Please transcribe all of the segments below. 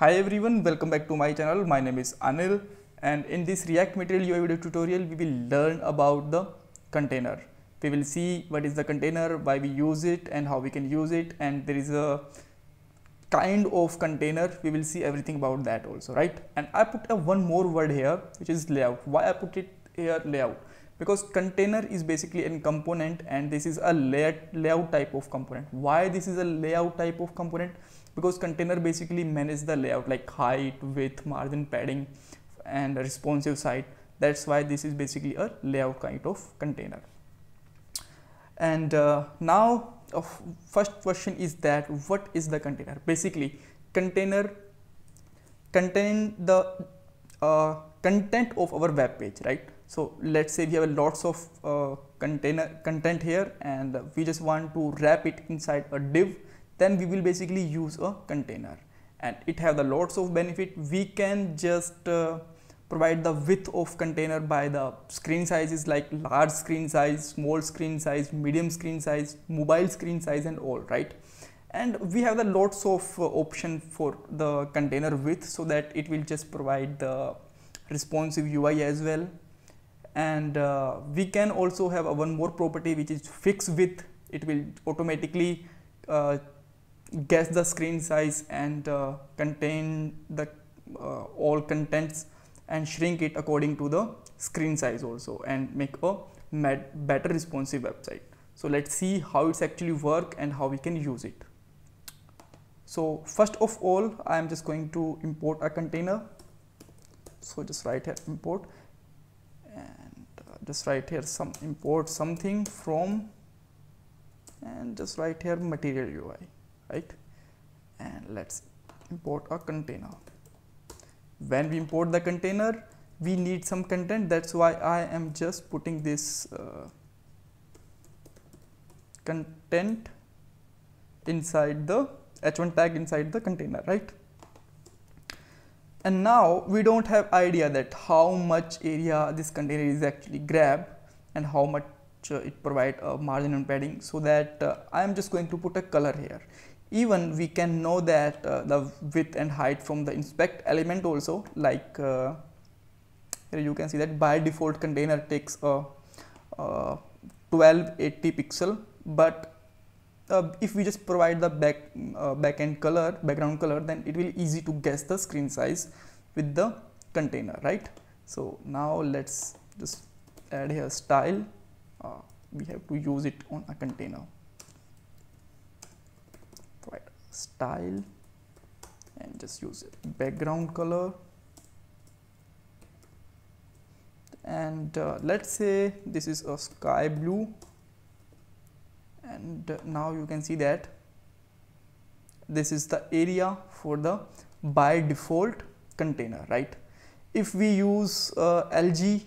Hi everyone, welcome back to my channel. My name is Anil, and in this React Material UI video tutorial we will learn about the container. We will see what is the container, why we use it and how we can use it, and there is a kind of container. We will see everything about that also, right? And I put a one more word here, which is layout. Why I put it here layout? Because container is basically a component and this is a layout type of component. Why this is a layout type of component? Because container basically manages the layout like height, width, margin, padding and a responsive side. That's why this is basically a layout kind of container. And now first question is that what is the container? Basically container contain the content of our web page, right? So let's say we have lots of content here and we just want to wrap it inside a div. Then we will basically use a container, and it have the lots of benefit. We can just provide the width of container by the screen sizes like large screen size, small screen size, medium screen size, mobile screen size and all, right? And we have the lots of option for the container width, so that it will just provide the responsive UI as well. And we can also have a one more property, which is fixed width. It will automatically guess the screen size and contain the all contents and shrink it according to the screen size also, and make a better responsive website. So let's see how it's actually work and how we can use it. So first of all, I am just going to import a container. So just write here import, and just write here some import something from, and just write here Material UI, right? And let's import a container. When we import the container, we need some content. That's why I am just putting this content inside the h1 tag inside the container, right? And now we don't have idea that how much area this container is actually grab and how much it provide a margin and padding, so that I am just going to put a color here. Even we can know that the width and height from the inspect element also, like here you can see that by default container takes a 1280 pixel, but if we just provide the background color, then it will easy to guess the screen size with the container, right? So now let's just add here style. We have to use it on a container, right? Style, and just use background color, and let's say this is a sky blue. And now you can see that this is the area for the by default container, right? If we use LG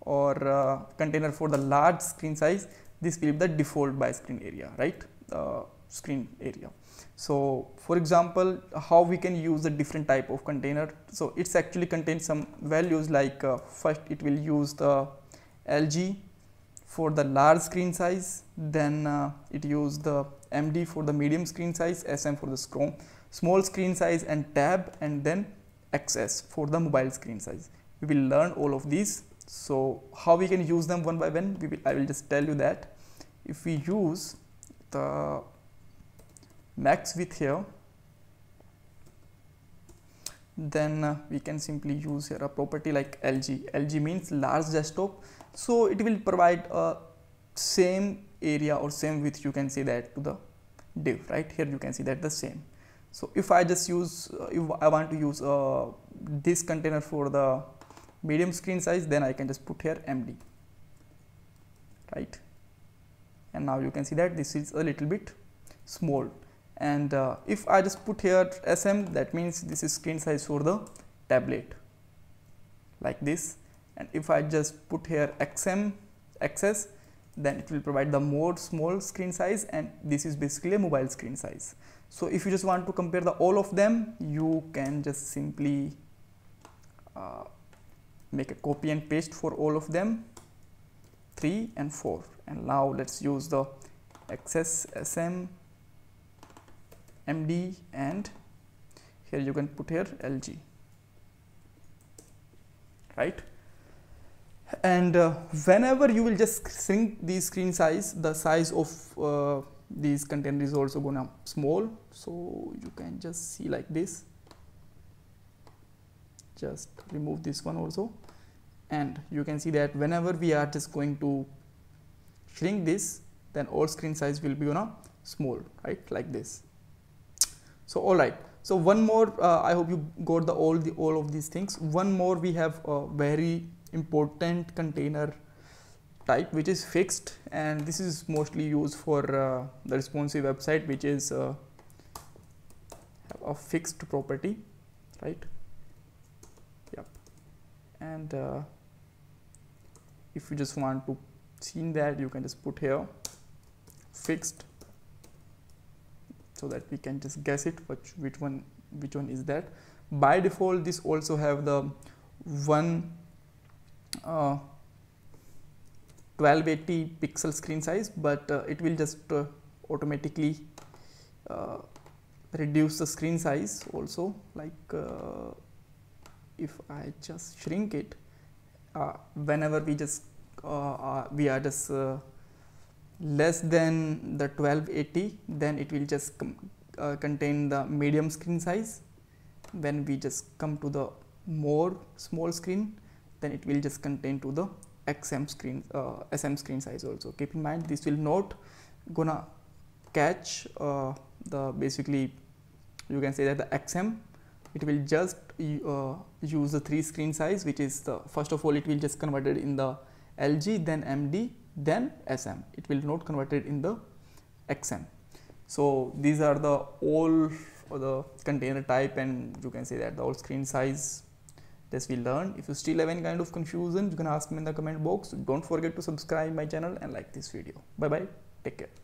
or container for the large screen size, this will be the default by screen area, right? Screen area. So for example, how we can use a different type of container. So it's actually contains some values, like first it will use the LG for the large screen size, then it use the MD for the medium screen size, SM for the small screen size, and tab, and then XS for the mobile screen size. We will learn all of these. So how we can use them one by one, I will just tell you that. If we use the max width here, then we can simply use here a property like LG. LG means large desktop, so it will provide a same area or same width, you can say that, to the div, right? Here you can see that the same. So if I just use, if I want to use this container for the medium screen size, then I can just put here MD, right? And now you can see that this is a little bit small. And if I just put here SM, that means this is screen size for the tablet, like this. And if I just put here XS, then it will provide the more small screen size, and this is basically a mobile screen size. So if you just want to compare the all of them, you can just simply make a copy and paste for all of them, 3 and 4. And now let's use the XS, SM, MD, and Here you can put here LG, right? And whenever you will just shrink the screen size, the size of these container is also gonna small. So you can just see like this. Just remove this one also, and you can see that whenever we are just going to shrink this, then all screen size will be gonna small, right? Like this. So all right. So one more. I hope you got the all of these things. One more we have a very important container type which is fixed, and this is mostly used for the responsive website, which is have a fixed property, right? Yep. And if you just want to see that, you can just put here fixed, so that we can just guess it which one is that. By default, this also have the 1280 pixel screen size, but it will just automatically reduce the screen size also. Like if I just shrink it, whenever we just we are just less than the 1280, then it will just contain the medium screen size. When we just come to the more small screen, then it will just contain to the SM screen size also. Keep in mind, this will not gonna catch the basically, you can say that the XM, it will just use the 3 screen size, which is the first of all it will just convert it in the LG, then MD, then SM. It will not convert it in the XM. So these are the all or the container type, and you can say that the all screen size. This we learned. If you still have any kind of confusion, you can ask me in the comment box. Don't forget to subscribe my channel and like this video. Bye bye. Take care.